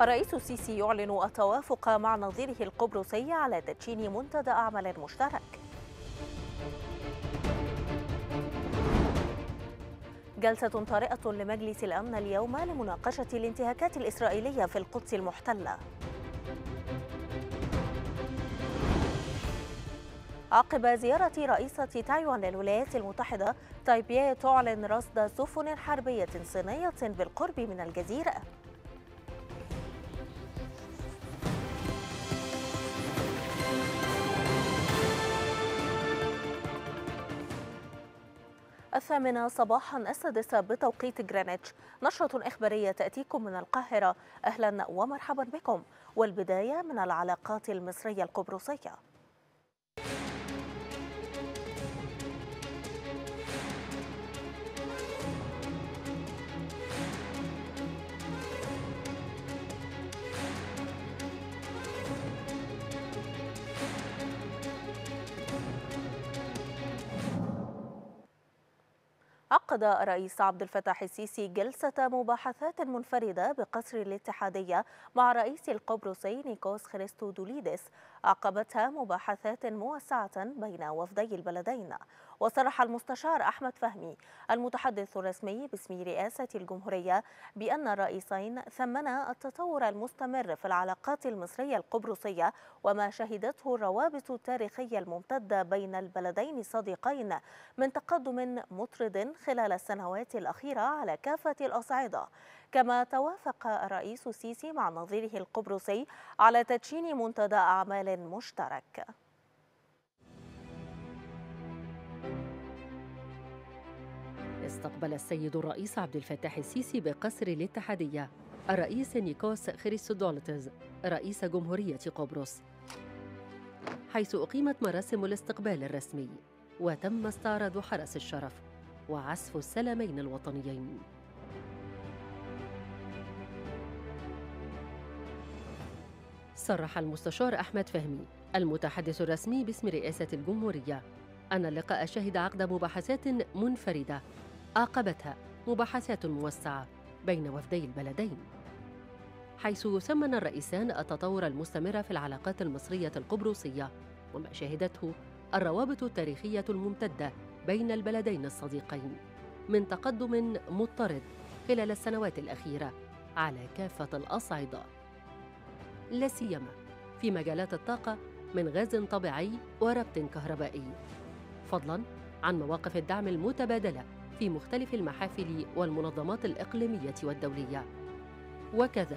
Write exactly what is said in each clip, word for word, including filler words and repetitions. الرئيس السيسي يعلن التوافق مع نظيره القبرصي على تدشين منتدى أعمال مشترك. جلسة طارئة لمجلس الأمن اليوم لمناقشة الانتهاكات الإسرائيلية في القدس المحتلة. عقب زيارة رئيسة تايوان للولايات المتحدة، تايبيه تعلن رصد سفن حربية صينية بالقرب من الجزيرة. الثامنة صباحا السادسة بتوقيت جرينتش، نشرة إخبارية تأتيكم من القاهرة. أهلا ومرحبا بكم، والبداية من العلاقات المصرية القبرصية. عقد الرئيس عبد الفتاح السيسي جلسة مباحثات منفردة بقصر الاتحادية مع رئيس القبرصي نيكوس خريستودوليدس، عقبتها مباحثات موسعة بين وفدي البلدين. وصرح المستشار أحمد فهمي المتحدث الرسمي باسم رئاسة الجمهورية بأن الرئيسين ثمنا التطور المستمر في العلاقات المصرية القبرصية وما شهدته الروابط التاريخية الممتدة بين البلدين الصديقين من تقدم مطرد خلال السنوات الأخيرة على كافة الأصعدة. كما توافق الرئيس السيسي مع نظيره القبرصي على تدشين منتدى أعمال مشترك. استقبل السيد الرئيس عبد الفتاح السيسي بقصر الاتحادية الرئيس نيكوس خريستودولتوس رئيس جمهورية قبرص، حيث أقيمت مراسم الاستقبال الرسمي وتم استعراض حرس الشرف وعزف السلمين الوطنيين. صرح المستشار أحمد فهمي المتحدث الرسمي باسم رئاسة الجمهورية أن اللقاء شهد عقد مباحثات منفردة عقبتها مباحثات موسعة بين وفدي البلدين، حيث ثمن الرئيسان التطور المستمر في العلاقات المصرية القبرصية وما شهدته الروابط التاريخية الممتدة بين البلدين الصديقين من تقدم مضطرد خلال السنوات الأخيرة على كافة الأصعدة، لا سيما في مجالات الطاقة من غاز طبيعي وربط كهربائي، فضلاً عن مواقف الدعم المتبادلة في مختلف المحافل والمنظمات الإقليمية والدولية، وكذا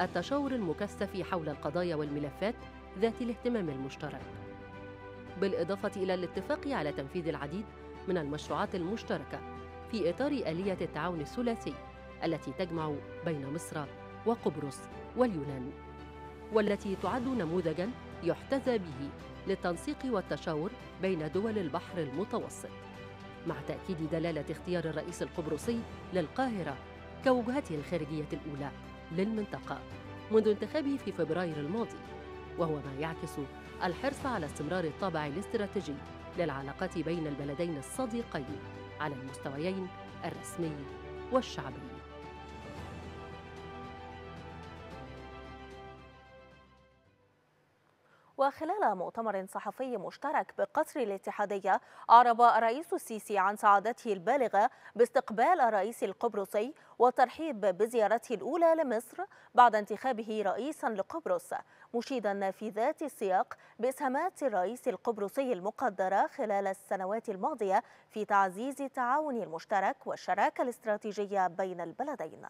التشاور المكثف حول القضايا والملفات ذات الاهتمام المشترك، بالإضافة إلى الاتفاق على تنفيذ العديد من المشروعات المشتركة في إطار آلية التعاون الثلاثي التي تجمع بين مصر وقبرص واليونان، والتي تعد نموذجاً يحتذى به للتنسيق والتشاور بين دول البحر المتوسط، مع تأكيد دلالة اختيار الرئيس القبرصي للقاهرة كوجهته الخارجية الأولى للمنطقة منذ انتخابه في فبراير الماضي، وهو ما يعكس الحرص على استمرار الطابع الاستراتيجي للعلاقات بين البلدين الصديقين على المستويين الرسمي والشعبي. وخلال مؤتمر صحفي مشترك بقصر الاتحادية، أعرب الرئيس السيسي عن سعادته البالغة باستقبال الرئيس القبرصي والترحيب بزيارته الأولى لمصر بعد انتخابه رئيسا لقبرص، مشيدا في ذات السياق بإسهامات الرئيس القبرصي المقدرة خلال السنوات الماضية في تعزيز التعاون المشترك والشراكة الاستراتيجية بين البلدين.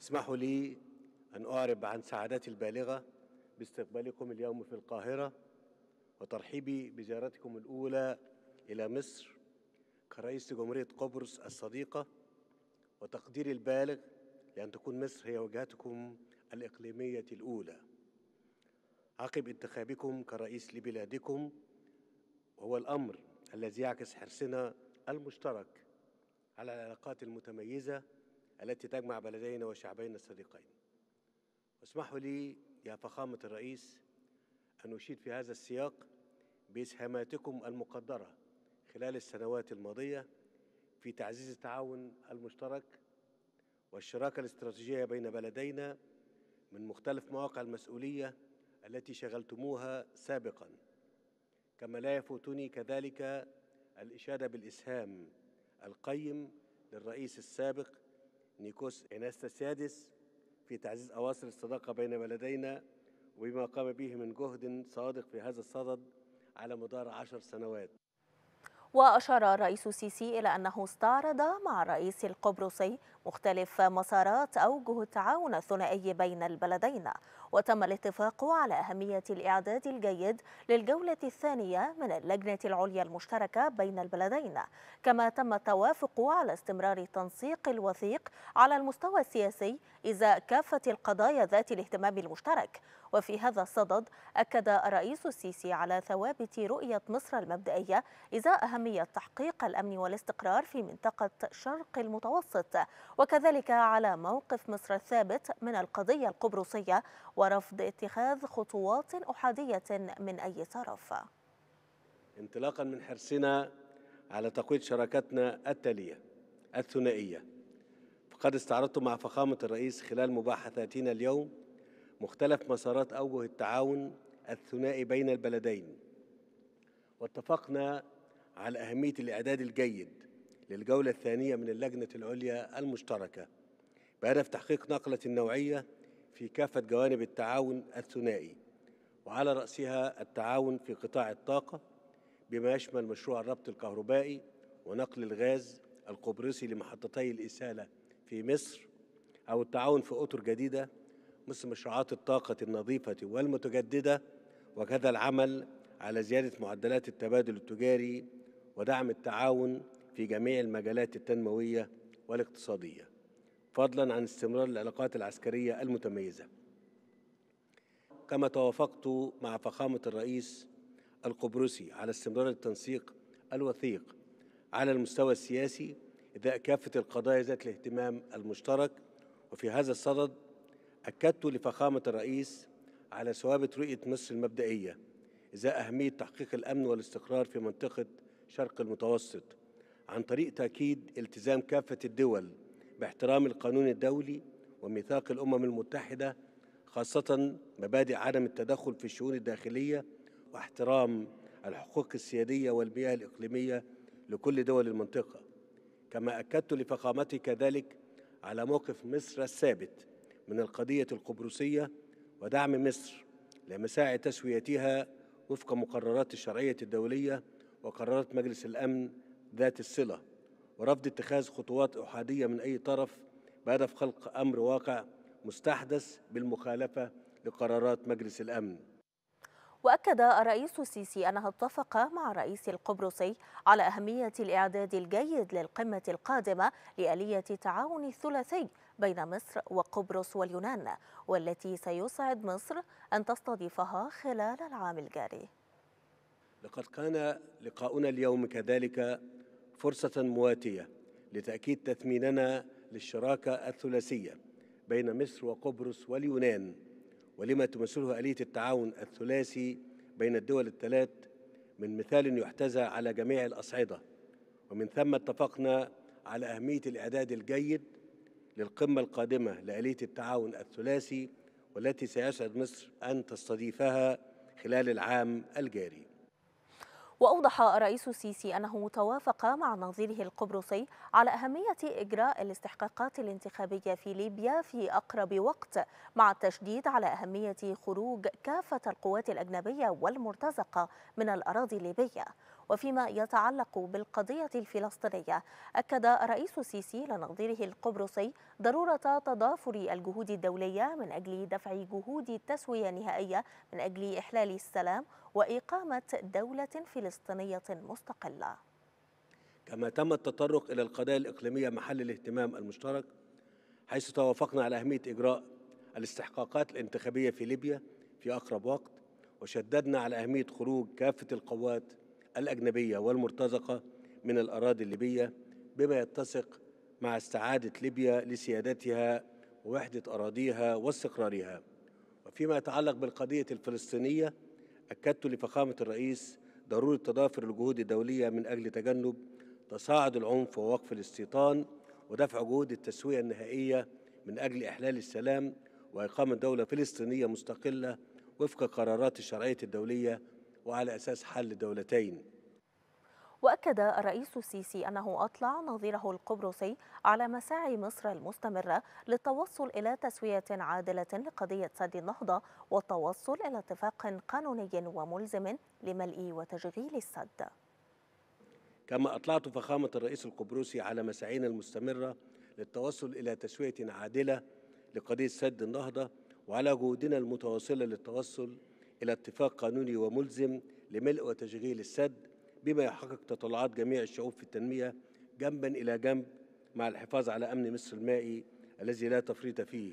اسمحوا لي أن أعرب عن سعادتي البالغة باستقبالكم اليوم في القاهرة وترحيبي بزيارتكم الأولى إلى مصر كرئيس جمهورية قبرص الصديقة، وتقديري البالغ لأن تكون مصر هي وجهتكم الإقليمية الأولى عقب انتخابكم كرئيس لبلادكم، وهو الأمر الذي يعكس حرصنا المشترك على العلاقات المتميزة التي تجمع بلدينا وشعبينا الصديقين. واسمحوا لي يا فخامة الرئيس أن أشيد في هذا السياق بإسهاماتكم المقدرة خلال السنوات الماضية في تعزيز التعاون المشترك والشراكة الاستراتيجية بين بلدينا من مختلف مواقع المسؤولية التي شغلتموها سابقاً، كما لا يفوتني كذلك الإشادة بالإسهام القيم للرئيس السابق نيكوس إناستا السادس في تعزيز أواصر الصداقة بين بلدينا وبما قام به من جهد صادق في هذا الصدد على مدار عشر سنوات. وأشار الرئيس السيسي إلى أنه استعرض مع الرئيس القبرصي مختلف مسارات أوجه التعاون الثنائي بين البلدين، وتم الاتفاق على أهمية الإعداد الجيد للجولة الثانية من اللجنة العليا المشتركة بين البلدين، كما تم التوافق على استمرار تنسيق الوثيق على المستوى السياسي إزاء كافة القضايا ذات الاهتمام المشترك. وفي هذا الصدد أكد الرئيس السيسي على ثوابت رؤية مصر المبدئية إزاء أهمية تحقيق الأمن والاستقرار في منطقة شرق المتوسط، وكذلك على موقف مصر الثابت من القضية القبرصية ورفض اتخاذ خطوات أحادية من أي طرف. انطلاقا من حرصنا على تقوية شراكتنا التالية الثنائية، فقد استعرضت مع فخامة الرئيس خلال مباحثاتنا اليوم مختلف مسارات أوجه التعاون الثنائي بين البلدين، واتفقنا على أهمية الإعداد الجيد للجولة الثانية من اللجنة العليا المشتركة بهدف تحقيق نقلة نوعية في كافة جوانب التعاون الثنائي، وعلى رأسها التعاون في قطاع الطاقة بما يشمل مشروع الربط الكهربائي ونقل الغاز القبرصي لمحطتي الإسالة في مصر، أو التعاون في أطر جديدة مثل مشروعات الطاقة النظيفة والمتجددة، وكذا العمل على زيادة معدلات التبادل التجاري ودعم التعاون في جميع المجالات التنموية والاقتصادية، فضلاً عن استمرار العلاقات العسكرية المتميزة. كما توافقت مع فخامة الرئيس القبرصي على استمرار التنسيق الوثيق على المستوى السياسي إزاء كافة القضايا ذات الاهتمام المشترك، وفي هذا الصدد أكدت لفخامة الرئيس على ثوابت رؤية مصر المبدئية إزاء أهمية تحقيق الأمن والاستقرار في منطقة شرق المتوسط عن طريق تأكيد التزام كافة الدول باحترام القانون الدولي وميثاق الأمم المتحدة، خاصة مبادئ عدم التدخل في الشؤون الداخلية واحترام الحقوق السيادية والبيئة الإقليمية لكل دول المنطقة. كما أكدت لفخامته كذلك على موقف مصر الثابت من القضية القبرصية ودعم مصر لمساعي تسويتها وفق مقررات الشرعية الدولية وقرارات مجلس الأمن ذات الصلة، ورفض اتخاذ خطوات أحادية من أي طرف بهدف خلق أمر واقع مستحدث بالمخالفة لقرارات مجلس الأمن. وأكد الرئيس السيسي أنها اتفق مع الرئيس القبرصي على أهمية الإعداد الجيد للقمة القادمة لآلية التعاون الثلاثي بين مصر وقبرص واليونان، والتي سيسعد مصر أن تستضيفها خلال العام الجاري. لقد كان لقاؤنا اليوم كذلك فرصة مواتية لتأكيد تثميننا للشراكة الثلاثية بين مصر وقبرص واليونان، ولما تمثله آلية التعاون الثلاثي بين الدول الثلاث من مثال يحتذى على جميع الأصعدة. ومن ثم اتفقنا على أهمية الإعداد الجيد للقمة القادمة لآلية التعاون الثلاثي، والتي سيسعد مصر أن تستضيفها خلال العام الجاري. وأوضح الرئيس السيسي أنه توافق مع نظيره القبرصي على أهمية إجراء الاستحقاقات الانتخابية في ليبيا في أقرب وقت، مع التشديد على أهمية خروج كافة القوات الأجنبية والمرتزقة من الأراضي الليبية. وفيما يتعلق بالقضية الفلسطينية، أكد الرئيس السيسي لنظيره القبرصي ضرورة تضافر الجهود الدولية من أجل دفع جهود تسوية نهائية من أجل إحلال السلام وإقامة دولة فلسطينية مستقلة. كما تم التطرق إلى القضايا الإقليمية محل الاهتمام المشترك، حيث توافقنا على أهمية إجراء الاستحقاقات الانتخابية في ليبيا في أقرب وقت، وشددنا على أهمية خروج كافة القوات الأجنبية والمرتزقة من الأراضي الليبية بما يتسق مع استعادة ليبيا لسيادتها ووحدة أراضيها واستقرارها. وفيما يتعلق بالقضية الفلسطينية، أكدت لفخامة الرئيس ضرورة تضافر الجهود الدولية من أجل تجنب تصاعد العنف ووقف الاستيطان ودفع جهود التسوية النهائية من أجل إحلال السلام وإقامة دولة فلسطينية مستقلة وفق قرارات الشرعية الدولية وعلى أساس حل دولتين. وأكد الرئيس السيسي أنه أطلع نظيره القبرصي على مساعي مصر المستمرة للتوصل إلى تسوية عادلة لقضية سد النهضة والتوصل إلى اتفاق قانوني وملزم لملء وتشغيل السد. كما أطلعت فخامة الرئيس القبرصي على مساعينا المستمرة للتوصل إلى تسوية عادلة لقضية سد النهضة وعلى جهودنا المتواصلة للتوصل إلى اتفاق قانوني وملزم لملء وتشغيل السد بما يحقق تطلعات جميع الشعوب في التنمية جنبا إلى جنب مع الحفاظ على أمن مصر المائي الذي لا تفريط فيه.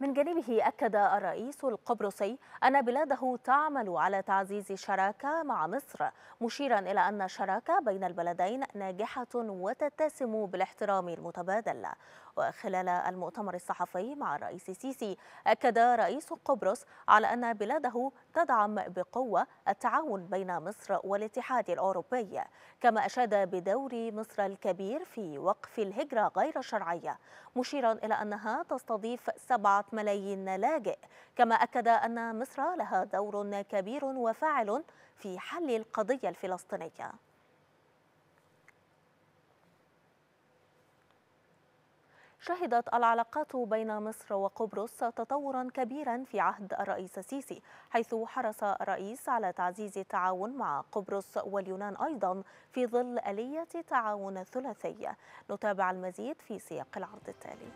من جانبه أكد الرئيس القبرصي أن بلاده تعمل على تعزيز الشراكة مع مصر، مشيرا إلى أن الشراكة بين البلدين ناجحة وتتسم بالاحترام المتبادل. وخلال المؤتمر الصحفي مع الرئيس السيسي، أكد رئيس قبرص على أن بلاده تدعم بقوة التعاون بين مصر والاتحاد الأوروبي، كما أشاد بدور مصر الكبير في وقف الهجرة غير الشرعية، مشيرا إلى أنها تستضيف سبعة ملايين لاجئ، كما أكد أن مصر لها دور كبير وفاعل في حل القضية الفلسطينية. شهدت العلاقات بين مصر وقبرص تطورا كبيرا في عهد الرئيس السيسي، حيث حرص الرئيس على تعزيز التعاون مع قبرص واليونان أيضا في ظل آلية التعاون الثلاثي. نتابع المزيد في سياق العرض التالي.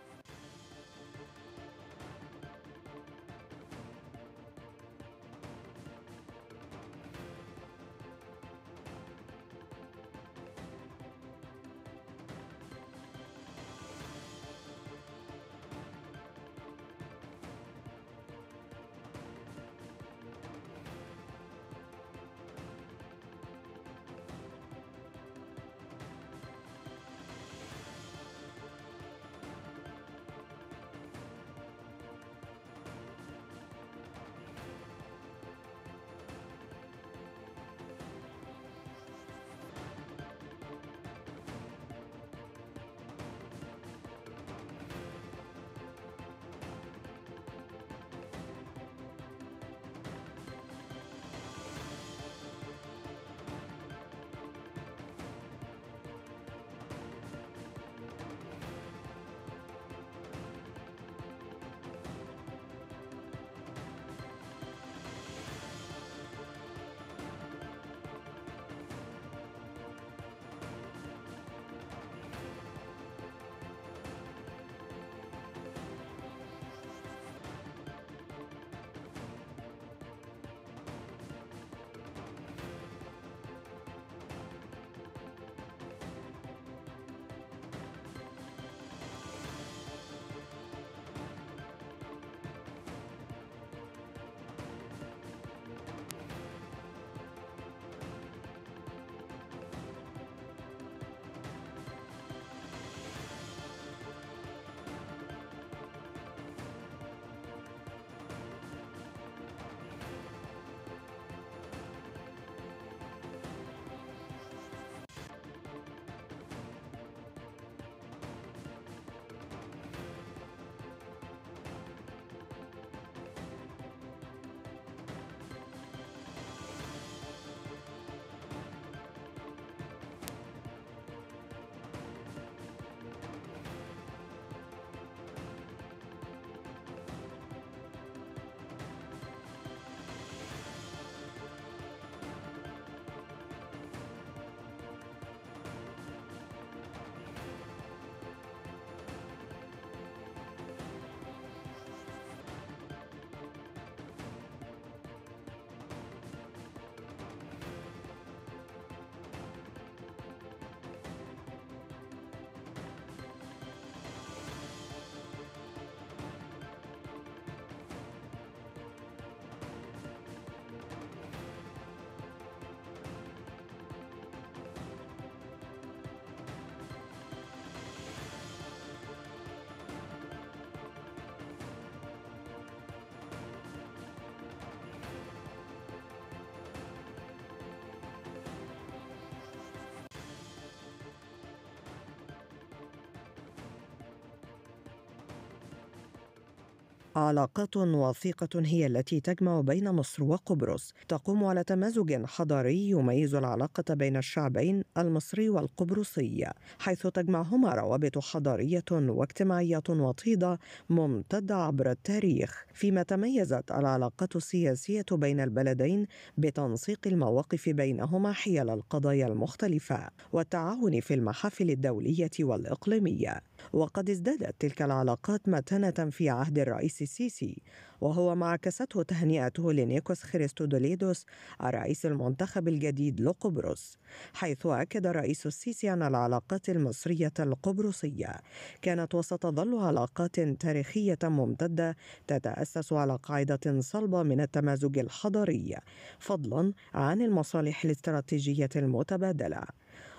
علاقات وثيقة هي التي تجمع بين مصر وقبرص، تقوم على تمازج حضاري يميز العلاقة بين الشعبين المصري والقبرصي، حيث تجمعهما روابط حضارية واجتماعية وطيدة ممتدة عبر التاريخ، فيما تميزت العلاقات السياسية بين البلدين بتنسيق المواقف بينهما حيال القضايا المختلفة والتعاون في المحافل الدولية والإقليمية. وقد ازدادت تلك العلاقات متانة في عهد الرئيس السيسي، وهو ما عكسته تهنئته لنيكوس خريستودوليدس الرئيس المنتخب الجديد لقبرص، حيث أكد الرئيس السيسي أن العلاقات المصرية القبرصية كانت وستظل علاقات تاريخية ممتدة تتأسس على قاعدة صلبة من التمازج الحضاري، فضلا عن المصالح الاستراتيجية المتبادلة.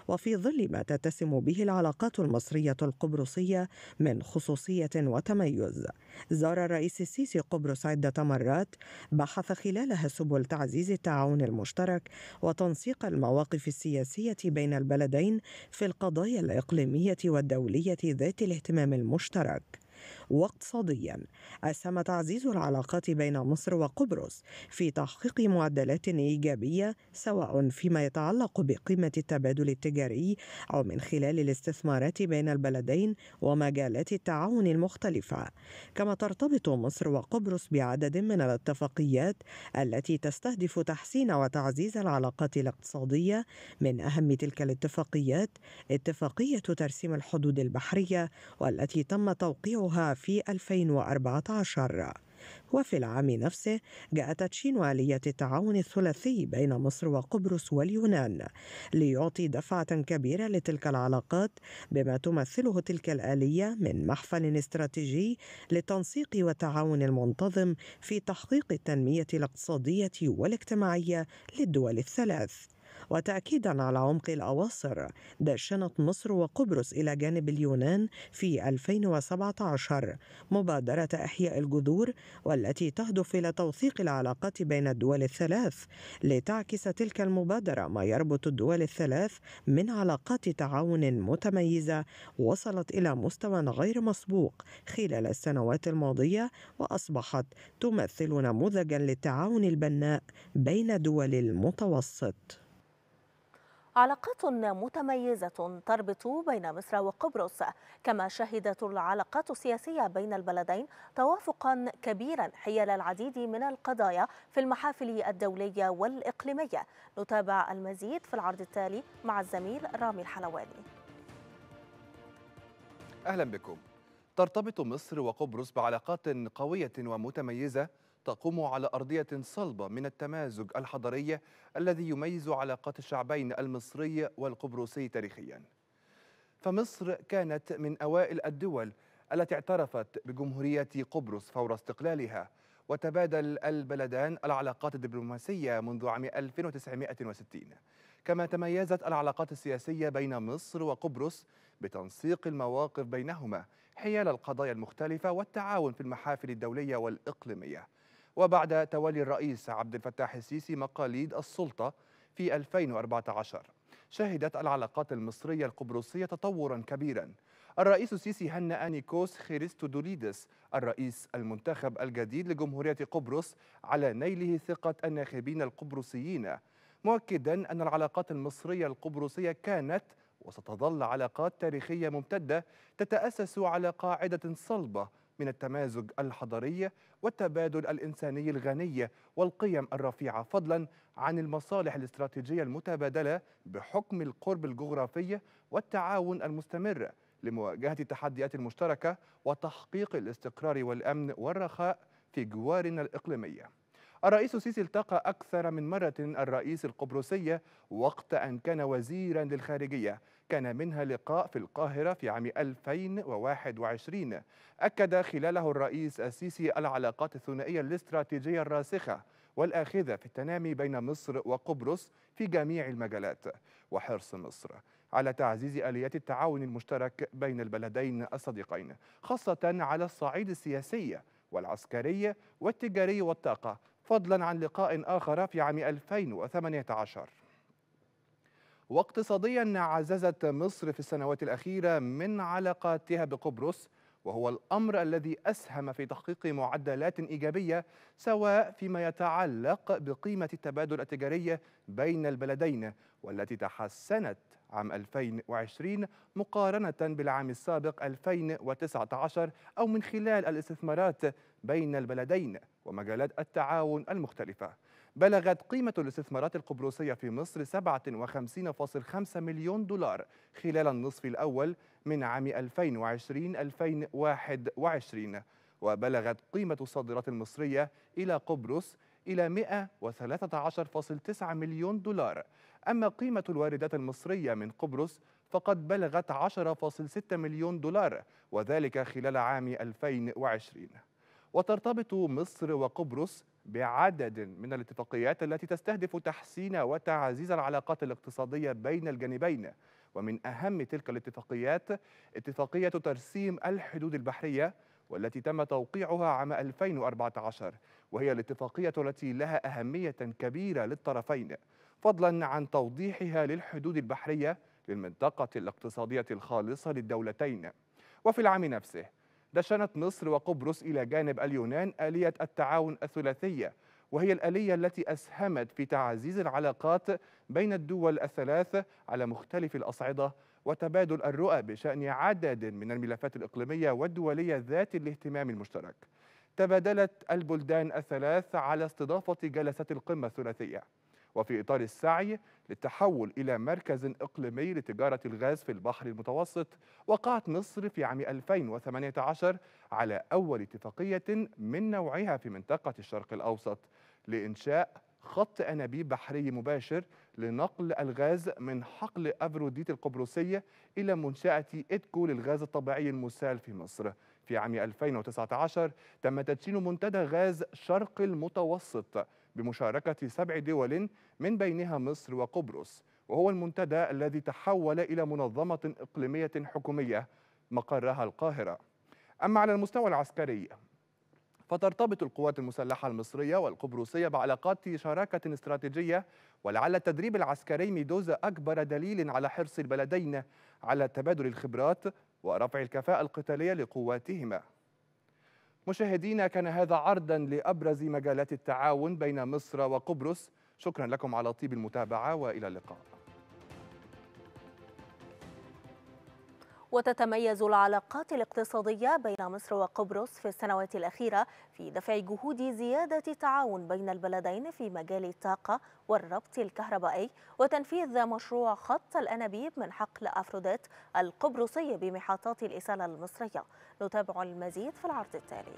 وفي ظل ما تتسم به العلاقات المصرية القبرصية من خصوصية وتميز، زار الرئيس السيسي قبرص عدة مرات بحث خلالها سبل تعزيز التعاون المشترك وتنسيق المواقف السياسية بين البلدين في القضايا الإقليمية والدولية ذات الاهتمام المشترك. واقتصاديا، أسهم تعزيز العلاقات بين مصر وقبرص في تحقيق معدلات إيجابية، سواء فيما يتعلق بقيمة التبادل التجاري أو من خلال الاستثمارات بين البلدين ومجالات التعاون المختلفة. كما ترتبط مصر وقبرص بعدد من الاتفاقيات التي تستهدف تحسين وتعزيز العلاقات الاقتصادية، من أهم تلك الاتفاقيات اتفاقية ترسيم الحدود البحرية، والتي تم توقيعها في ألفين وأربعة عشر. وفي العام نفسه جاء تدشين آلية التعاون الثلاثي بين مصر وقبرص واليونان، ليعطي دفعة كبيرة لتلك العلاقات بما تمثله تلك الآلية من محفل استراتيجي للتنسيق والتعاون المنتظم في تحقيق التنمية الاقتصادية والاجتماعية للدول الثلاث. وتأكيدا على عمق الأواصر، دشنت مصر وقبرص إلى جانب اليونان في ألفين وسبعة عشر مبادرة إحياء الجذور، والتي تهدف إلى توثيق العلاقات بين الدول الثلاث، لتعكس تلك المبادرة ما يربط الدول الثلاث من علاقات تعاون متميزة وصلت إلى مستوى غير مسبوق خلال السنوات الماضية، وأصبحت تمثل نموذجا للتعاون البناء بين دول المتوسط. علاقات متميزة تربط بين مصر وقبرص، كما شهدت العلاقات السياسية بين البلدين توافقا كبيرا حيال العديد من القضايا في المحافل الدولية والإقليمية. نتابع المزيد في العرض التالي مع الزميل رامي الحلواني. أهلا بكم. ترتبط مصر وقبرص بعلاقات قوية ومتميزة تقوم على أرضية صلبة من التمازج الحضاري الذي يميز علاقات الشعبين المصري والقبرصي تاريخيا. فمصر كانت من أوائل الدول التي اعترفت بجمهورية قبرص فور استقلالها، وتبادل البلدان العلاقات الدبلوماسية منذ عام ألف وتسعمائة وستين. كما تميزت العلاقات السياسية بين مصر وقبرص بتنسيق المواقف بينهما حيال القضايا المختلفة والتعاون في المحافل الدولية والإقليمية. وبعد تولي الرئيس عبد الفتاح السيسي مقاليد السلطة في ألفين وأربعة عشر، شهدت العلاقات المصرية القبرصية تطورا كبيرا. الرئيس السيسي هنأ نيكوس خريستودوليدس الرئيس المنتخب الجديد لجمهورية قبرص على نيله ثقة الناخبين القبرصيين، مؤكدا أن العلاقات المصرية القبرصية كانت وستظل علاقات تاريخية ممتدة تتأسس على قاعدة صلبة من التمازج الحضاري والتبادل الإنساني الغني والقيم الرفيعة، فضلا عن المصالح الاستراتيجية المتبادلة بحكم القرب الجغرافي والتعاون المستمر لمواجهة التحديات المشتركة وتحقيق الاستقرار والأمن والرخاء في جوارنا الإقليمية. الرئيس السيسي التقى أكثر من مرة الرئيس القبرصي وقت أن كان وزيرا للخارجية، كان منها لقاء في القاهرة في عام ألفين وواحد وعشرين. أكد خلاله الرئيس السيسي العلاقات الثنائية الاستراتيجية الراسخة والآخذة في التنامي بين مصر وقبرص في جميع المجالات، وحرص مصر على تعزيز آليات التعاون المشترك بين البلدين الصديقين، خاصة على الصعيد السياسي والعسكري والتجاري والطاقة، فضلا عن لقاء آخر في عام ألفين وثمانية عشر. واقتصاديا، عززت مصر في السنوات الأخيرة من علاقاتها بقبرص وهو الأمر الذي أسهم في تحقيق معدلات إيجابية سواء فيما يتعلق بقيمة التبادل التجاري بين البلدين، والتي تحسنت عام ألفين وعشرين مقارنة بالعام السابق ألفين وتسعة عشر، أو من خلال الاستثمارات بين البلدين ومجالات التعاون المختلفة. بلغت قيمة الاستثمارات القبرصية في مصر سبعة وخمسين فاصلة خمسة مليون دولار خلال النصف الأول من عام ألفين وعشرين ألفين وواحد وعشرين، وبلغت قيمة الصادرات المصرية إلى قبرص إلى مئة وثلاثة عشر فاصلة تسعة مليون دولار. أما قيمة الواردات المصرية من قبرص فقد بلغت عشرة فاصلة ستة مليون دولار، وذلك خلال عام ألفين وعشرين. وترتبط مصر وقبرص بعدد من الاتفاقيات التي تستهدف تحسين وتعزيز العلاقات الاقتصادية بين الجانبين، ومن أهم تلك الاتفاقيات اتفاقية ترسيم الحدود البحرية، والتي تم توقيعها عام ألفين وأربعة عشر، وهي الاتفاقية التي لها أهمية كبيرة للطرفين، فضلا عن توضيحها للحدود البحرية للمنطقة الاقتصادية الخالصة للدولتين. وفي العام نفسه دشنت مصر وقبرص إلى جانب اليونان آلية التعاون الثلاثية، وهي الآلية التي أسهمت في تعزيز العلاقات بين الدول الثلاث على مختلف الأصعدة، وتبادل الرؤى بشأن عدد من الملفات الإقليمية والدولية ذات الاهتمام المشترك. تبادلت البلدان الثلاث على استضافة جلسات القمة الثلاثية. وفي إطار السعي للتحول إلى مركز إقليمي لتجارة الغاز في البحر المتوسط، وقعت مصر في عام ألفين وثمانية عشر على أول اتفاقية من نوعها في منطقة الشرق الأوسط لإنشاء خط أنابيب بحري مباشر لنقل الغاز من حقل أفروديت القبرصي إلى منشأة إدكو للغاز الطبيعي المسال في مصر. في عام ألفين وتسعة عشر تم تدشين منتدى غاز شرق المتوسط بمشاركة سبع دول من بينها مصر وقبرص، وهو المنتدى الذي تحول إلى منظمة إقليمية حكومية مقرها القاهرة. أما على المستوى العسكري فترتبط القوات المسلحة المصرية والقبرصية بعلاقات شراكة استراتيجية، ولعل التدريب العسكري ميدوزا أكبر دليل على حرص البلدين على تبادل الخبرات ورفع الكفاءة القتالية لقواتهما. مشاهدينا، كان هذا عرضا لأبرز مجالات التعاون بين مصر وقبرص. شكرا لكم على طيب المتابعة وإلى اللقاء. وتتميز العلاقات الاقتصادية بين مصر وقبرص في السنوات الأخيرة في دفع جهود زيادة التعاون بين البلدين في مجال الطاقة والربط الكهربائي، وتنفيذ مشروع خط الأنابيب من حقل أفروديت القبرصي بمحطات الإسالة المصرية. نتابع المزيد في العرض التالي.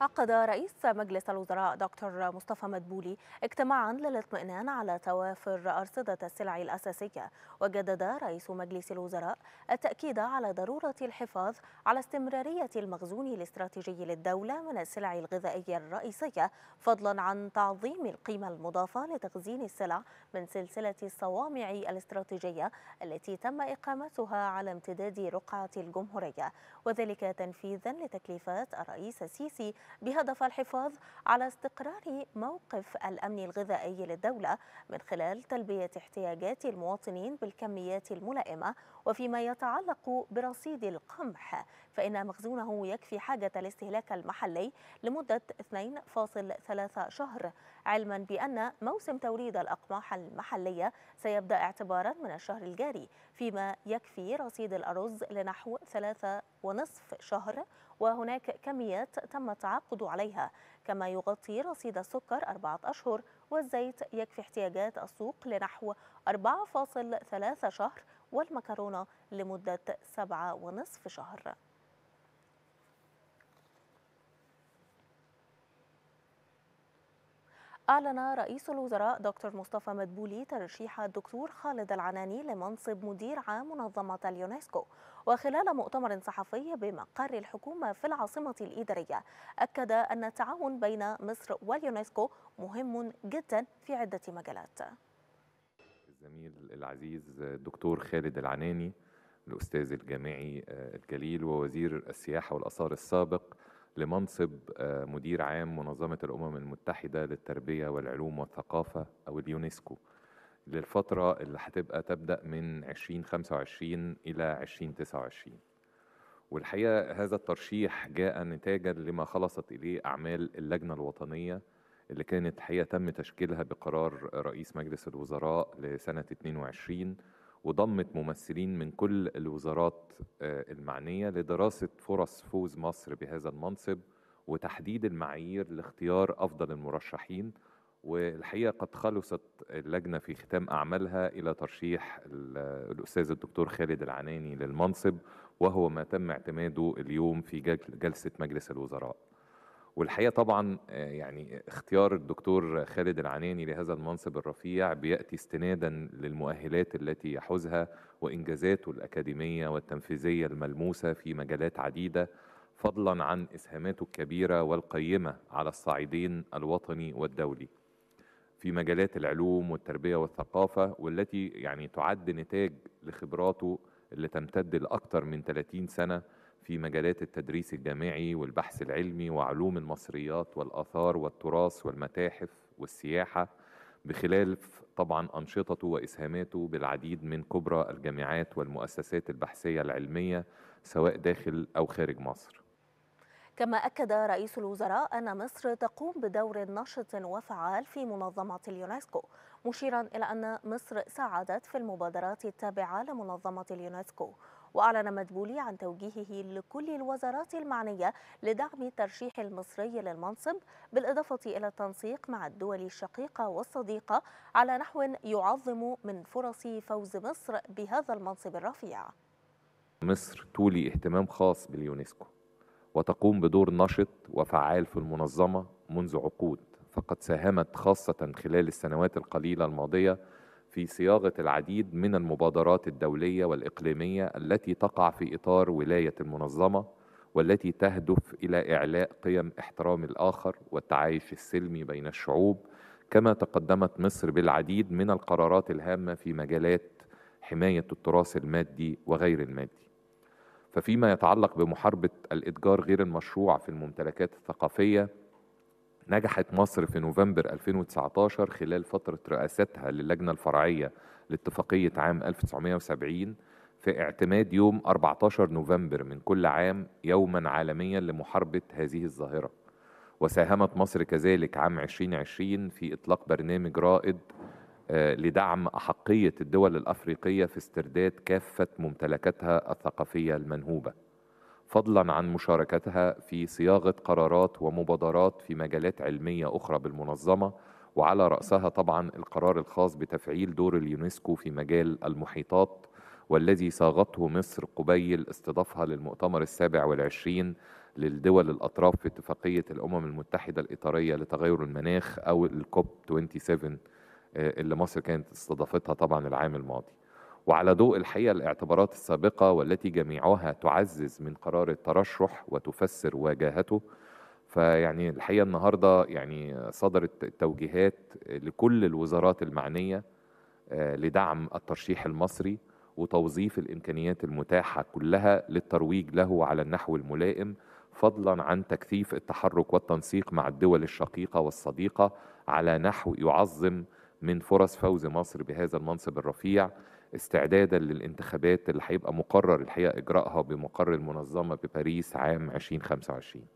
عقد رئيس مجلس الوزراء دكتور مصطفى مدبولي اجتماعا للاطمئنان على توافر أرصدة السلع الأساسية، وجدد رئيس مجلس الوزراء التأكيد على ضرورة الحفاظ على استمرارية المخزون الاستراتيجي للدولة من السلع الغذائية الرئيسية، فضلا عن تعظيم القيمة المضافة لتخزين السلع من سلسلة الصوامع الاستراتيجية التي تم إقامتها على امتداد رقعة الجمهورية، وذلك تنفيذا لتكليفات الرئيس السيسي بهدف الحفاظ على استقرار موقف الأمن الغذائي للدولة من خلال تلبية احتياجات المواطنين بالكميات الملائمة. وفيما يتعلق برصيد القمح فإن مخزونه يكفي حاجة الاستهلاك المحلي لمدة اثنين فاصل ثلاثة شهر، علما بأن موسم توريد الأقماح المحلية سيبدأ اعتبارا من الشهر الجاري، فيما يكفي رصيد الأرز لنحو ثلاثة ونصف شهر، وهناك كميات تم التعاقد عليها. كما يغطي رصيد السكر أربعة أشهر، والزيت يكفي احتياجات السوق لنحو أربعة فاصل ثلاثة شهر، والمكرونة لمدة سبعة ونصف شهر. أعلن رئيس الوزراء دكتور مصطفى مدبولي ترشيح الدكتور خالد العناني لمنصب مدير عام منظمة اليونسكو، وخلال مؤتمر صحفي بمقر الحكومة في العاصمة الإدارية أكد أن التعاون بين مصر واليونسكو مهم جدا في عدة مجالات. الزميل العزيز الدكتور خالد العناني، الأستاذ الجامعي الجليل ووزير السياحة والآثار السابق، لمنصب مدير عام منظمة الأمم المتحدة للتربية والعلوم والثقافة أو اليونسكو للفترة اللي هتبقى تبدأ من ألفين وخمسة وعشرين إلى ألفين وتسعة وعشرين. والحقيقة هذا الترشيح جاء نتاجا لما خلصت إليه أعمال اللجنة الوطنية اللي كانت حقيقة تم تشكيلها بقرار رئيس مجلس الوزراء لسنة اثنين وعشرين، وضمت ممثلين من كل الوزارات المعنية لدراسة فرص فوز مصر بهذا المنصب وتحديد المعايير لاختيار أفضل المرشحين. والحقيقة قد خلصت اللجنة في ختام أعمالها إلى ترشيح الأستاذ الدكتور خالد العناني للمنصب، وهو ما تم اعتماده اليوم في جلسة مجلس الوزراء. والحقيقة طبعا يعني اختيار الدكتور خالد العناني لهذا المنصب الرفيع بيأتي استنادا للمؤهلات التي يحوزها وإنجازاته الأكاديمية والتنفيذية الملموسة في مجالات عديدة، فضلا عن إسهاماته الكبيرة والقيمة على الصعيدين الوطني والدولي في مجالات العلوم والتربية والثقافة، والتي يعني تعد نتاج لخبراته اللي تمتد لأكثر من ثلاثين سنة في مجالات التدريس الجامعي والبحث العلمي وعلوم المصريات والآثار والتراث والمتاحف والسياحة، بخلاف طبعا أنشطته وإسهاماته بالعديد من كبرى الجامعات والمؤسسات البحثية العلمية سواء داخل أو خارج مصر. كما أكد رئيس الوزراء أن مصر تقوم بدور نشط وفعال في منظمة اليونسكو، مشيرا إلى أن مصر ساعدت في المبادرات التابعة لمنظمة اليونسكو. وأعلن مدبولي عن توجيهه لكل الوزارات المعنية لدعم الترشيح المصري للمنصب، بالإضافة إلى التنسيق مع الدول الشقيقة والصديقة على نحو يعظم من فرص فوز مصر بهذا المنصب الرفيع. مصر تولي اهتمام خاص باليونسكو وتقوم بدور نشط وفعال في المنظمة منذ عقود، فقد ساهمت خاصة خلال السنوات القليلة الماضية في صياغة العديد من المبادرات الدولية والإقليمية التي تقع في إطار ولاية المنظمة، والتي تهدف إلى إعلاء قيم احترام الآخر والتعايش السلمي بين الشعوب. كما تقدمت مصر بالعديد من القرارات الهامة في مجالات حماية التراث المادي وغير المادي. ففيما يتعلق بمحاربة الإتجار غير المشروع في الممتلكات الثقافية، نجحت مصر في نوفمبر ألفين وتسعة عشر خلال فترة رئاستها للجنة الفرعية لاتفاقية عام ألف وتسعمائة وسبعين في اعتماد يوم أربعة عشر نوفمبر من كل عام يوما عالميا لمحاربة هذه الظاهرة. وساهمت مصر كذلك عام ألفين وعشرين في إطلاق برنامج رائد لدعم أحقية الدول الأفريقية في استرداد كافة ممتلكاتها الثقافية المنهوبة، فضلا عن مشاركتها في صياغة قرارات ومبادرات في مجالات علمية أخرى بالمنظمة، وعلى رأسها طبعا القرار الخاص بتفعيل دور اليونسكو في مجال المحيطات، والذي صاغته مصر قبيل استضافها للمؤتمر السابع والعشرين للدول الأطراف في اتفاقية الأمم المتحدة الإطارية لتغير المناخ أو الكوب سبعة وعشرين اللي مصر كانت استضافتها طبعا العام الماضي. وعلى ضوء الحقيقة الاعتبارات السابقة والتي جميعها تعزز من قرار الترشح وتفسر واجهته، فيعني الحقيقة النهاردة يعني صدرت توجيهات لكل الوزارات المعنية لدعم الترشيح المصري وتوظيف الإمكانيات المتاحة كلها للترويج له على النحو الملائم، فضلا عن تكثيف التحرك والتنسيق مع الدول الشقيقة والصديقة على نحو يعظم من فرص فوز مصر بهذا المنصب الرفيع، استعدادا للانتخابات اللي هيبقى مقرر الحقيقة إجراءها بمقر المنظمة بباريس عام ألفين وخمسة وعشرين.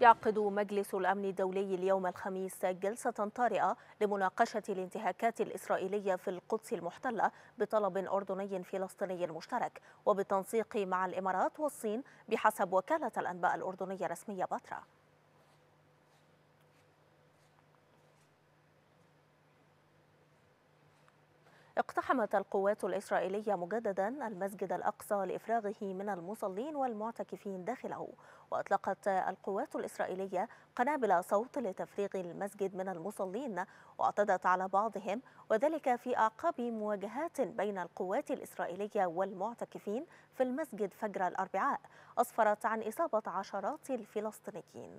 يعقد مجلس الأمن الدولي اليوم الخميس جلسة طارئة لمناقشة الانتهاكات الإسرائيلية في القدس المحتلة بطلب أردني فلسطيني مشترك وبالتنسيق مع الإمارات والصين بحسب وكالة الأنباء الأردنية الرسمية باترا. اقتحمت القوات الإسرائيلية مجددا المسجد الأقصى لإفراغه من المصلين والمعتكفين داخله، وأطلقت القوات الإسرائيلية قنابل صوت لتفريغ المسجد من المصلين واعتدت على بعضهم، وذلك في أعقاب مواجهات بين القوات الإسرائيلية والمعتكفين في المسجد فجر الأربعاء أسفرت عن إصابة عشرات الفلسطينيين.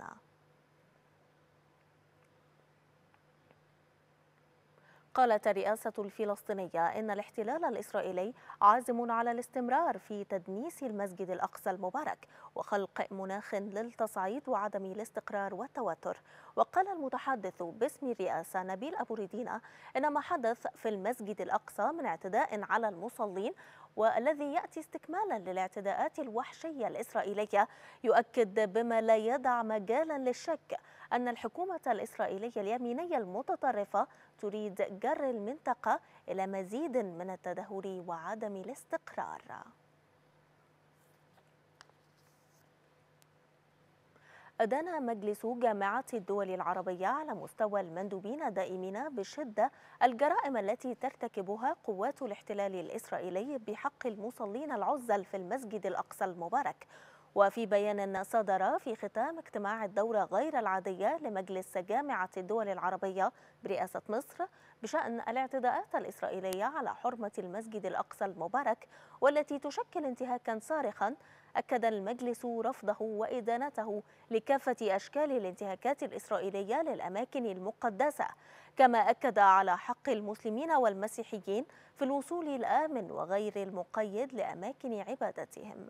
قالت الرئاسة الفلسطينية إن الاحتلال الإسرائيلي عازم على الاستمرار في تدنيس المسجد الأقصى المبارك وخلق مناخ للتصعيد وعدم الاستقرار والتوتر. وقال المتحدث باسم الرئاسة نبيل أبو ردينة إن ما حدث في المسجد الأقصى من اعتداء على المصلين والذي يأتي استكمالا للاعتداءات الوحشية الإسرائيلية يؤكد بما لا يدع مجالا للشك أن الحكومة الإسرائيلية اليمينية المتطرفة تريد جر المنطقة إلى مزيد من التدهور وعدم الاستقرار. أدان مجلس جامعة الدول العربية على مستوى المندوبين الدائمين بشدة الجرائم التي ترتكبها قوات الاحتلال الإسرائيلي بحق المصلين العزل في المسجد الأقصى المبارك. وفي بيان صدر في ختام اجتماع الدورة غير العادية لمجلس جامعة الدول العربية برئاسة مصر بشأن الاعتداءات الإسرائيلية على حرمة المسجد الأقصى المبارك والتي تشكل انتهاكا صارخا، أكد المجلس رفضه وإدانته لكافة أشكال الانتهاكات الإسرائيلية للأماكن المقدسة، كما أكد على حق المسلمين والمسيحيين في الوصول الآمن وغير المقيد لأماكن عبادتهم.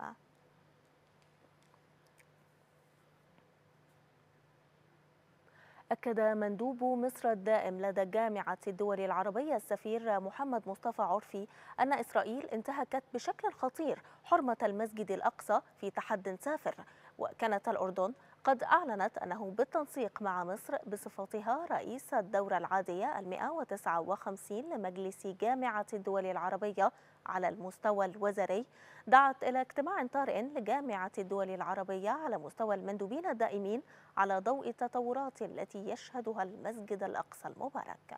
أكد مندوب مصر الدائم لدى جامعة الدول العربية السفير محمد مصطفى عرفي أن إسرائيل انتهكت بشكل خطير حرمة المسجد الأقصى في تحد سافر، وكانت الأردن قد أعلنت أنه بالتنسيق مع مصر بصفتها رئيس الدورة العادية المئة وتسعة وخمسين لمجلس جامعة الدول العربية على المستوى الوزاري دعت إلى اجتماع طارئ لجامعة الدول العربية على مستوى المندوبين الدائمين على ضوء التطورات التي يشهدها المسجد الأقصى المبارك.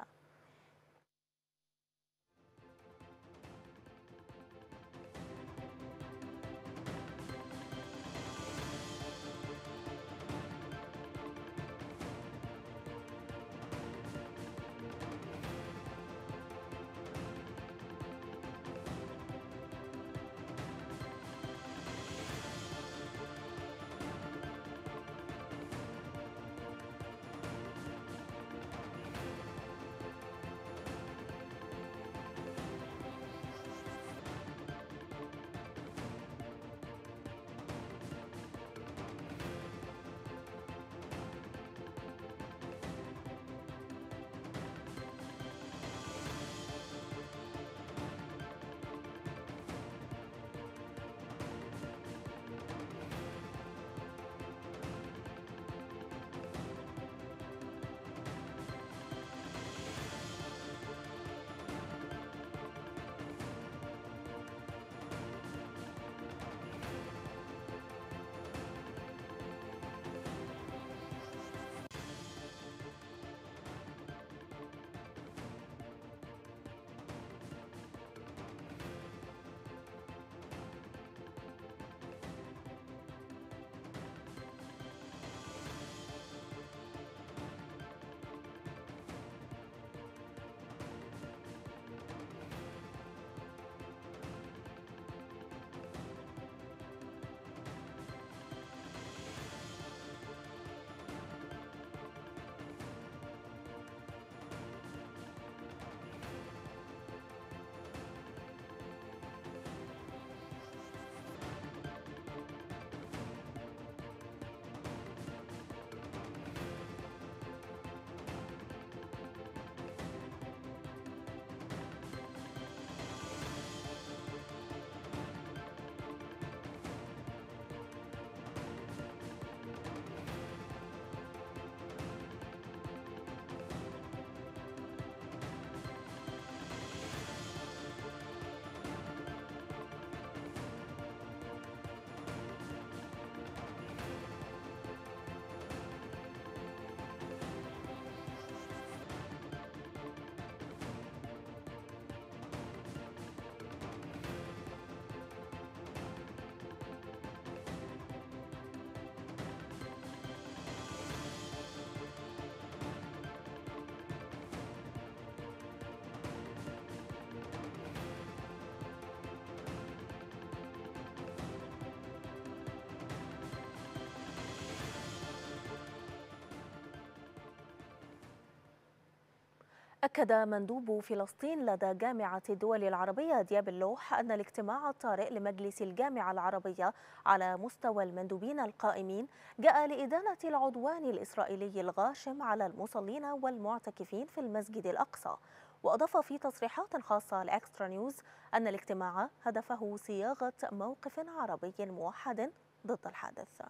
أكد مندوب فلسطين لدى جامعة الدول العربية دياب اللوح أن الاجتماع الطارئ لمجلس الجامعة العربية على مستوى المندوبين القائمين جاء لإدانة العدوان الإسرائيلي الغاشم على المصلين والمعتكفين في المسجد الأقصى. وأضاف في تصريحات خاصة لأكسترا نيوز أن الاجتماع هدفه صياغة موقف عربي موحد ضد الحادث.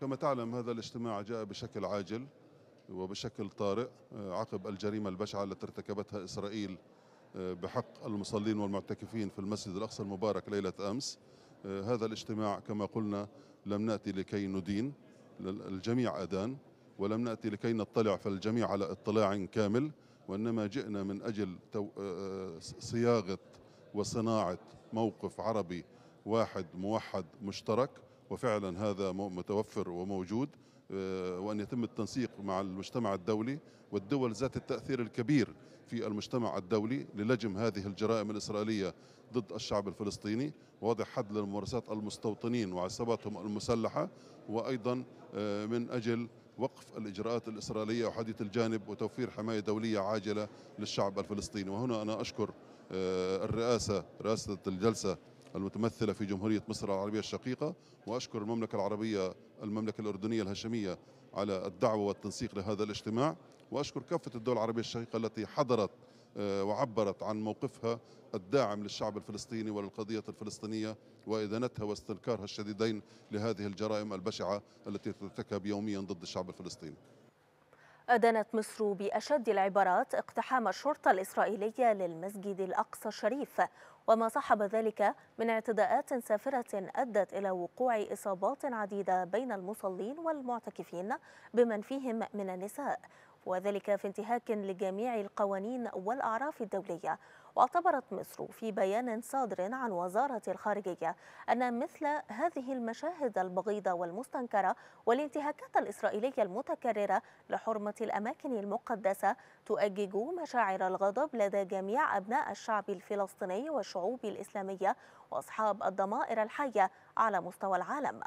كما تعلم هذا الاجتماع جاء بشكل عاجل وبشكل طارئ عقب الجريمة البشعة التي ارتكبتها إسرائيل بحق المصلين والمعتكفين في المسجد الأقصى المبارك ليلة أمس. هذا الاجتماع كما قلنا لم نأتي لكي ندين، الجميع أدان، ولم نأتي لكي نطلع فالجميع على اطلاع كامل، وإنما جئنا من أجل صياغة وصناعة موقف عربي واحد موحد مشترك، وفعلا هذا متوفر وموجود، وأن يتم التنسيق مع المجتمع الدولي والدول ذات التأثير الكبير في المجتمع الدولي للجم هذه الجرائم الإسرائيلية ضد الشعب الفلسطيني، ووضع حد لممارسات المستوطنين وعصاباتهم المسلحة، وأيضا من أجل وقف الإجراءات الإسرائيلية وحديث الجانب وتوفير حماية دولية عاجلة للشعب الفلسطيني. وهنا أنا أشكر الرئاسة رئاسة الجلسة المتمثلة في جمهورية مصر العربية الشقيقة، وأشكر المملكة العربية المملكة الأردنية الهاشمية على الدعوة والتنسيق لهذا الاجتماع، وأشكر كافة الدول العربية الشقيقة التي حضرت وعبرت عن موقفها الداعم للشعب الفلسطيني وللقضية الفلسطينية وإدانتها واستنكارها الشديدين لهذه الجرائم البشعة التي ترتكب يوميا ضد الشعب الفلسطيني. أدانت مصر بأشد العبارات اقتحام الشرطة الإسرائيلية للمسجد الأقصى الشريف وما صاحب ذلك من اعتداءات سافرة أدت إلى وقوع إصابات عديدة بين المصلين والمعتكفين بمن فيهم من النساء، وذلك في انتهاك لجميع القوانين والأعراف الدولية. واعتبرت مصر في بيان صادر عن وزارة الخارجية أن مثل هذه المشاهد البغيضة والمستنكرة والانتهاكات الإسرائيلية المتكررة لحرمة الأماكن المقدسة تؤجج مشاعر الغضب لدى جميع أبناء الشعب الفلسطيني والشعوب الإسلامية وأصحاب الضمائر الحية على مستوى العالم،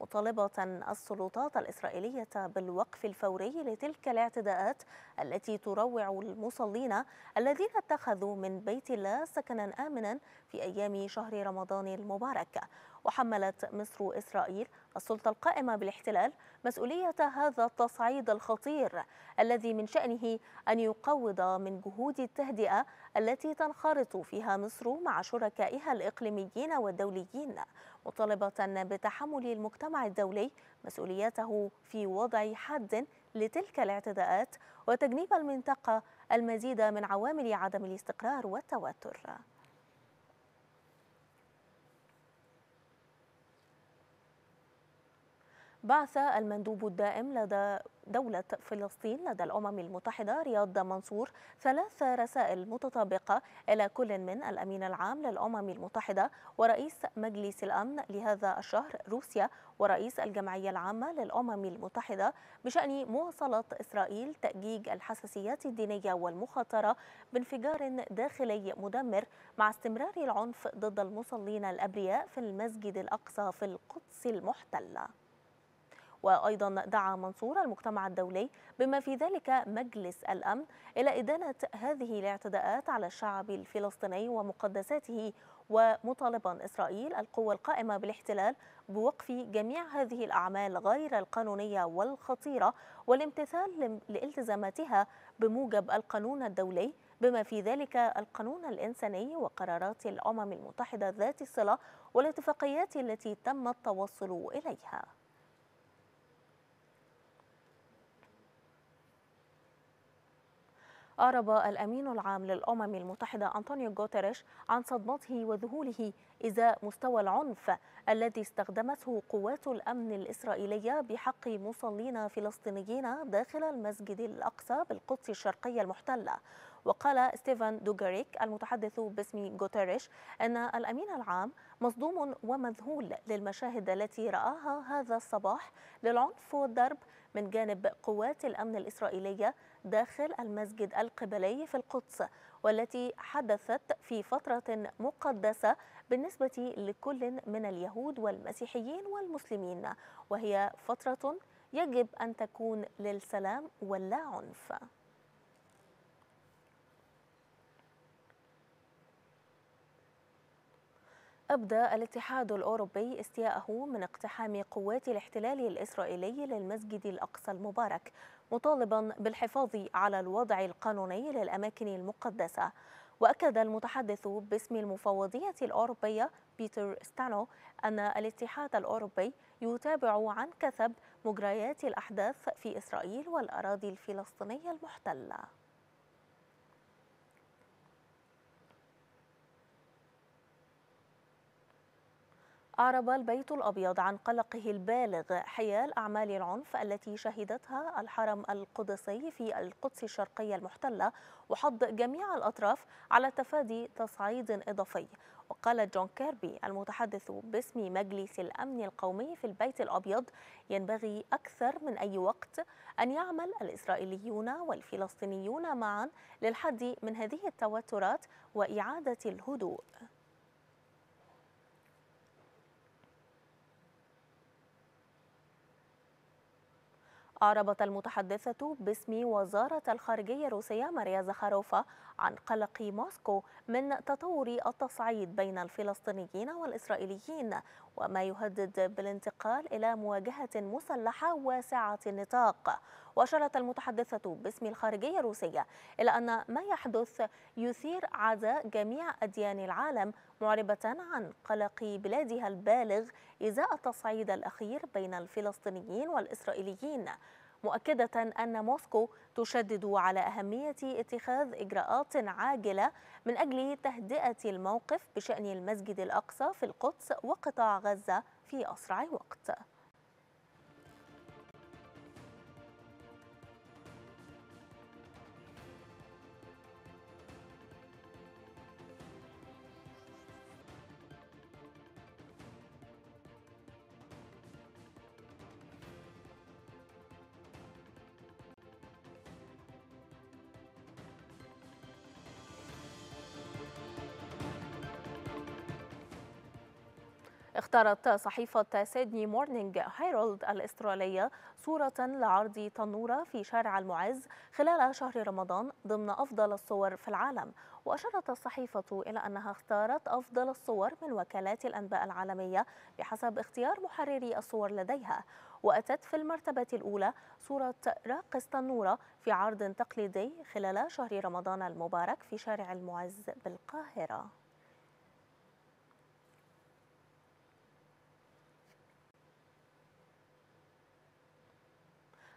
مطالبة السلطات الإسرائيلية بالوقف الفوري لتلك الاعتداءات التي تروع المصلين الذين اتخذوا من بيت الله سكنا آمنا في أيام شهر رمضان المبارك. وحملت مصر إسرائيل السلطة القائمة بالاحتلال مسؤولية هذا التصعيد الخطير الذي من شأنه أن يقوض من جهود التهدئة التي تنخرط فيها مصر مع شركائها الإقليميين والدوليين، مطالبة بتحمل المجتمع الدولي مسؤوليته في وضع حد لتلك الاعتداءات وتجنيب المنطقة المزيد من عوامل عدم الاستقرار والتوتر. بعث المندوب الدائم لدى دولة فلسطين لدى الأمم المتحدة رياض منصور ثلاث رسائل متطابقة إلى كل من الأمين العام للأمم المتحدة ورئيس مجلس الأمن لهذا الشهر روسيا ورئيس الجمعية العامة للأمم المتحدة بشأن مواصلة إسرائيل تأجيج الحساسيات الدينية والمخاطرة بانفجار داخلي مدمر مع استمرار العنف ضد المصلين الأبرياء في المسجد الأقصى في القدس المحتلة. وأيضا دعا منصور المجتمع الدولي بما في ذلك مجلس الأمن إلى إدانة هذه الاعتداءات على الشعب الفلسطيني ومقدساته، ومطالبا إسرائيل القوى القائمة بالاحتلال بوقف جميع هذه الأعمال غير القانونية والخطيرة والامتثال لالتزاماتها بموجب القانون الدولي بما في ذلك القانون الإنساني وقرارات الأمم المتحدة ذات الصلة والاتفاقيات التي تم التوصل إليها. أعرب الأمين العام للأمم المتحدة أنطونيو جوتريش عن صدمته وذهوله إزاء مستوى العنف الذي استخدمته قوات الأمن الإسرائيلية بحق مصلين فلسطينيين داخل المسجد الأقصى بالقدس الشرقية المحتلة. وقال ستيفن دوغريك المتحدث باسم جوتريش أن الأمين العام مصدوم ومذهول للمشاهد التي رآها هذا الصباح للعنف والضرب من جانب قوات الأمن الإسرائيلية داخل المسجد القبلي في القدس، والتي حدثت في فترة مقدسة بالنسبة لكل من اليهود والمسيحيين والمسلمين، وهي فترة يجب أن تكون للسلام واللا عنف. أبدى الاتحاد الأوروبي استياءه من اقتحام قوات الاحتلال الإسرائيلي للمسجد الأقصى المبارك، مطالبا بالحفاظ على الوضع القانوني للأماكن المقدسة. وأكد المتحدث باسم المفوضية الأوروبية بيتر ستانو أن الاتحاد الأوروبي يتابع عن كثب مجريات الأحداث في إسرائيل والأراضي الفلسطينية المحتلة. أعرب البيت الأبيض عن قلقه البالغ حيال أعمال العنف التي شهدتها الحرم القدسي في القدس الشرقية المحتلة، وحض جميع الأطراف على تفادي تصعيد إضافي. وقال جون كيربي المتحدث باسم مجلس الأمن القومي في البيت الأبيض: ينبغي أكثر من أي وقت أن يعمل الإسرائيليون والفلسطينيون معا للحد من هذه التوترات وإعادة الهدوء. أعربت المتحدثة باسم وزارة الخارجية الروسية ماريا زاخاروفا عن قلق موسكو من تطور التصعيد بين الفلسطينيين والإسرائيليين، وما يهدد بالانتقال إلى مواجهة مسلحة واسعة النطاق. وأشارت المتحدثة باسم الخارجية الروسية إلى أن ما يحدث يثير عزاء جميع أديان العالم، معربة عن قلق بلادها البالغ إزاء التصعيد الأخير بين الفلسطينيين والإسرائيليين، مؤكدة أن موسكو تشدد على أهمية اتخاذ إجراءات عاجلة من أجل تهدئة الموقف بشأن المسجد الأقصى في القدس وقطاع غزة في أسرع وقت. اختارت صحيفة سيدني مورنينج هيرولد الأسترالية صورة لعرض تنورة في شارع المعز خلال شهر رمضان ضمن أفضل الصور في العالم. وأشارت الصحيفة إلى أنها اختارت أفضل الصور من وكالات الأنباء العالمية بحسب اختيار محرري الصور لديها. وأتت في المرتبة الأولى صورة راقص تنورة في عرض تقليدي خلال شهر رمضان المبارك في شارع المعز بالقاهرة.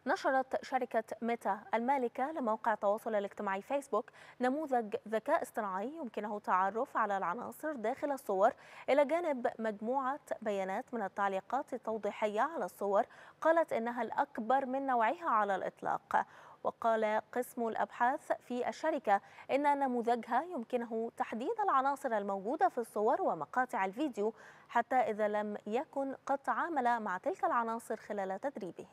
نشرت شركة ميتا المالكة لموقع التواصل الاجتماعي فيسبوك نموذج ذكاء اصطناعي يمكنه التعرف على العناصر داخل الصور، إلى جانب مجموعة بيانات من التعليقات التوضيحية على الصور قالت إنها الأكبر من نوعها على الإطلاق. وقال قسم الأبحاث في الشركة إن نموذجها يمكنه تحديد العناصر الموجودة في الصور ومقاطع الفيديو، حتى إذا لم يكن قد تعامل مع تلك العناصر خلال تدريبه.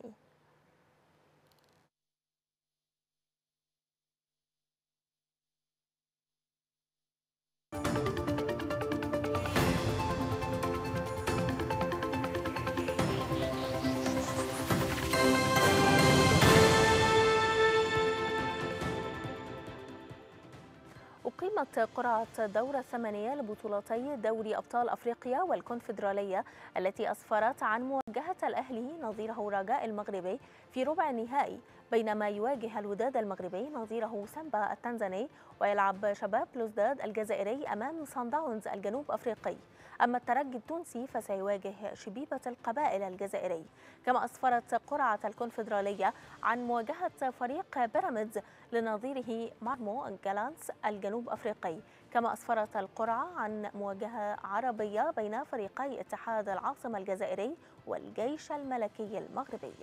أقيمت قرعة دورة ثمانية لبطولتي دوري أبطال أفريقيا والكونفدرالية، التي أسفرت عن مواجهة الأهلي نظيره رجاء المغربي في ربع النهائي، بينما يواجه الوداد المغربي نظيره سامبا التنزاني، ويلعب شباب بلوزداد الجزائري أمام صن داونز الجنوب أفريقي. أما الترجي التونسي فسيواجه شبيبة القبائل الجزائري. كما أسفرت قرعة الكونفدرالية عن مواجهة فريق بيراميدز لنظيره مارمو جالانس الجنوب أفريقي. كما أسفرت القرعة عن مواجهة عربية بين فريقي اتحاد العاصمة الجزائري والجيش الملكي المغربي.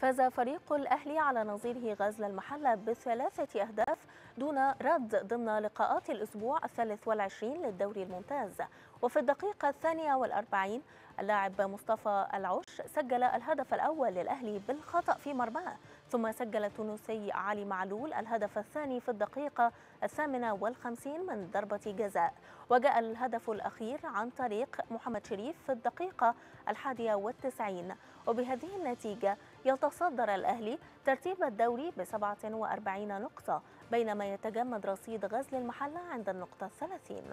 فاز فريق الأهلي على نظيره غزل المحلة بثلاثة أهداف دون رد ضمن لقاءات الأسبوع الثالث والعشرين للدوري الممتاز. وفي الدقيقة الثانية والأربعين اللاعب مصطفى العوش سجل الهدف الأول للأهلي بالخطأ في مرماه، ثم سجل التونسي علي معلول الهدف الثاني في الدقيقة الثامنة والخمسين من ضربة جزاء، وجاء الهدف الأخير عن طريق محمد شريف في الدقيقة الحادية والتسعين. وبهذه النتيجة يتصدر الأهلي ترتيب الدوري بسبعة وأربعين نقطة، بينما يتجمد رصيد غزل المحلة عند النقطة الثلاثين.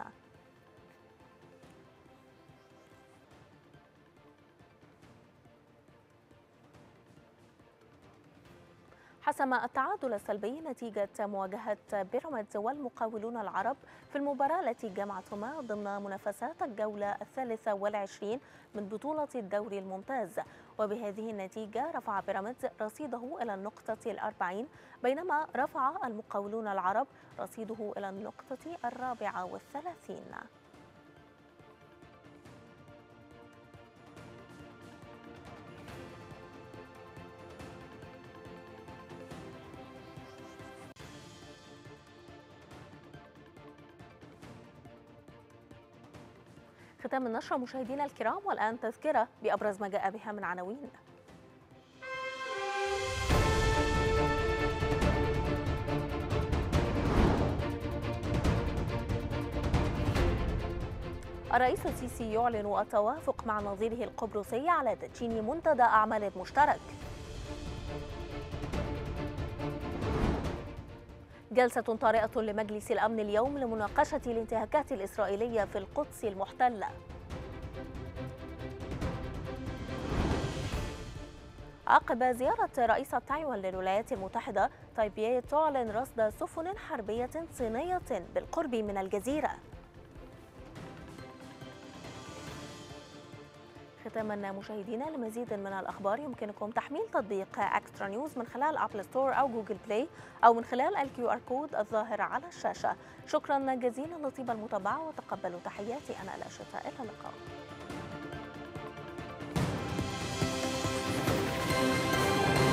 حسم التعادل السلبي نتيجة مواجهة بيراميدز والمقاولون العرب في المباراة التي جمعتهما ضمن منافسات الجولة الثالثة والعشرين من بطولة الدوري الممتاز، وبهذه النتيجة رفع بيراميدز رصيده إلى النقطة الأربعين، بينما رفع المقاولون العرب رصيده إلى النقطة الرابعة والثلاثين. ختام النشرة مشاهدينا الكرام، والآن تذكرة بأبرز ما جاء بها من عناوين. الرئيس السيسي يعلن التوافق مع نظيره القبرصي على تدشين منتدى أعمال مشترك. جلسة طارئة لمجلس الأمن اليوم لمناقشة الانتهاكات الإسرائيلية في القدس المحتلة. عقب زيارة رئيس تايوان للولايات المتحدة، تايبيه تعلن رصد سفن حربية صينية بالقرب من الجزيرة. ختاما مشاهدينا، لمزيد من الأخبار يمكنكم تحميل تطبيق اكسترا نيوز من خلال أبل ستور أو جوجل بلاي، أو من خلال الكيو آر كود الظاهر على الشاشة. شكرا جزيلا لطيب المتابعة، وتقبلوا تحياتي أنا الاء_شتا، إلى اللقاء.